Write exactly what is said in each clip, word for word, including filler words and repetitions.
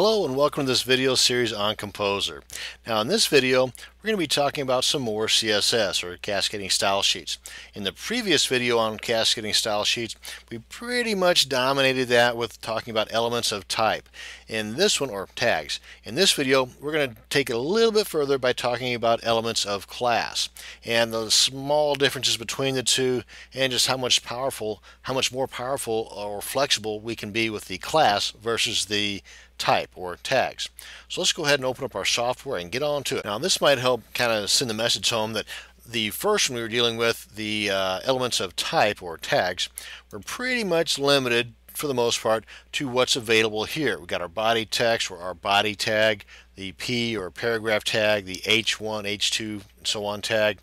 Hello and welcome to this video series on KompoZer. Now in this video we're going to be talking about some more C S S or cascading style sheets. In the previous video on cascading style sheets we pretty much dominated that with talking about elements of type. In this one, or tags, in this video we're going to take it a little bit further by talking about elements of class and the small differences between the two and just how much powerful, how much more powerful or flexible we can be with the class versus the type or tags. So let's go ahead and open up our software and get on to it. Now this might help kind of send the message home that the first one we were dealing with, the uh, elements of type or tags, were pretty much limited for the most part to what's available here. We got our body text or our body tag, the P or paragraph tag, the H one, H two, and so on tag.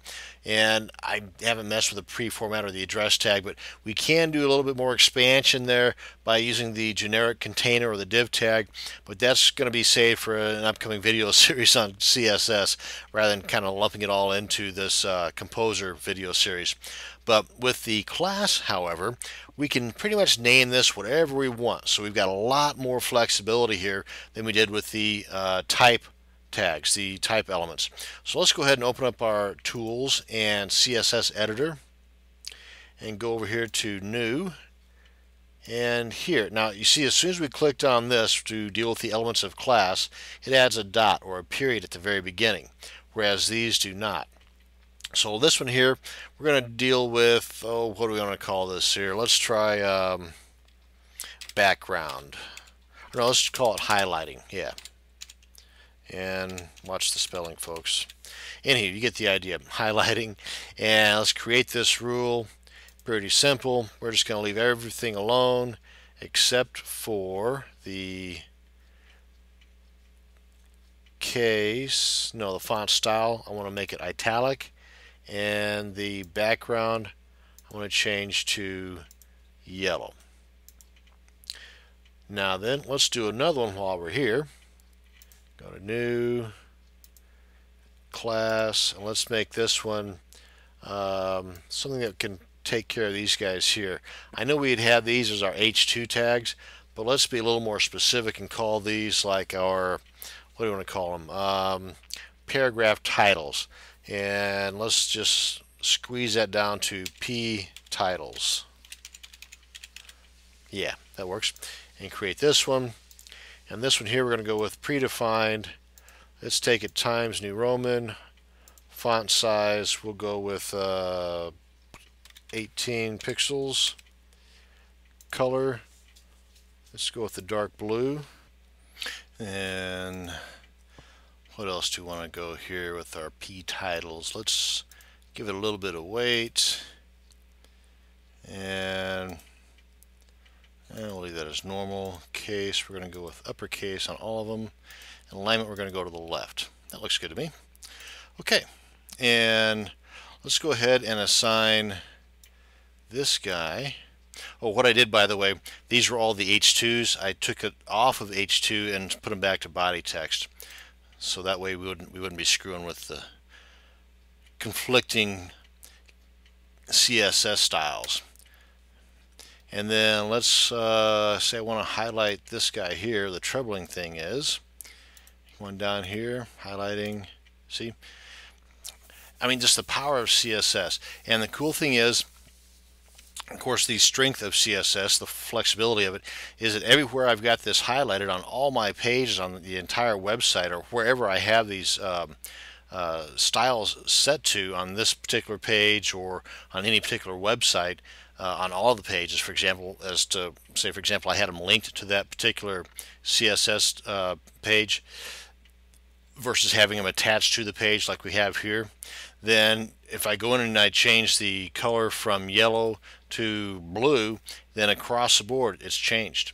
And I haven't messed with the pre-format or the address tag, but we can do a little bit more expansion there by using the generic container or the div tag, but that's going to be saved for an upcoming video series on C S S rather than kind of lumping it all into this uh, KompoZer video series. But with the class, however, we can pretty much name this whatever we want. So we've got a lot more flexibility here than we did with the uh, type type tags, the type elements. So let's go ahead and open up our tools and C S S editor and go over here to new and here. Now you see as soon as we clicked on this to deal with the elements of class, it adds a dot or a period at the very beginning, whereas these do not. So this one here, we're going to deal with, oh, what do we want to call this here? Let's try um, background. No, let's call it highlighting. Yeah. And watch the spelling, folks. Anywho, you get the idea. Highlighting, and let's create this rule. Pretty simple. We're just going to leave everything alone except for the case. No, the font style. I want to make it italic, and the background I want to change to yellow. Now then, let's do another one while we're here. Go to new class and let's make this one um, something that can take care of these guys here. I know we had had these as our H two tags, but let's be a little more specific and call these like our, what do you want to call them, um, paragraph titles. And let's just squeeze that down to P titles. Yeah, that works. And create this one. And this one here we're going to go with predefined. Let's take it Times New Roman. Font size we'll go with uh, eighteen pixels. Color, let's go with the dark blue. And what else do we want to go here with our P titles? Let's give it a little bit of weight. And And we'll leave that as normal. Case, we're going to go with uppercase on all of them. And alignment, we're going to go to the left. That looks good to me. Okay, and let's go ahead and assign this guy. Oh, what I did, by the way, these were all the H twos. I took it off of H two and put them back to body text. So that way we wouldn't, we wouldn't be screwing with the conflicting C S S styles. And then let's uh, say I want to highlight this guy here. The troubling thing is one down here, highlighting, see? I mean, just the power of C S S. And the cool thing is, of course, the strength of C S S, the flexibility of it, is that everywhere I've got this highlighted on all my pages on the entire website or wherever I have these um, uh, styles set to on this particular page or on any particular website, Uh, on all the pages, for example, as to say, for example, I had them linked to that particular C S S uh, page versus having them attached to the page like we have here, then if I go in and I change the color from yellow to blue, then across the board it's changed.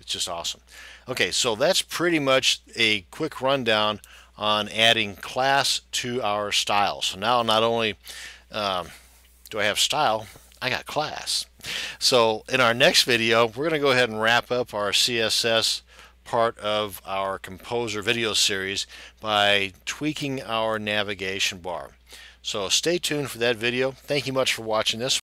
It's just awesome. Okay, so that's pretty much a quick rundown on adding class to our style. So now not only um, do I have style, I got class. So in our next video, we're going to go ahead and wrap up our C S S part of our KompoZer video series by tweaking our navigation bar. So stay tuned for that video. Thank you much for watching this.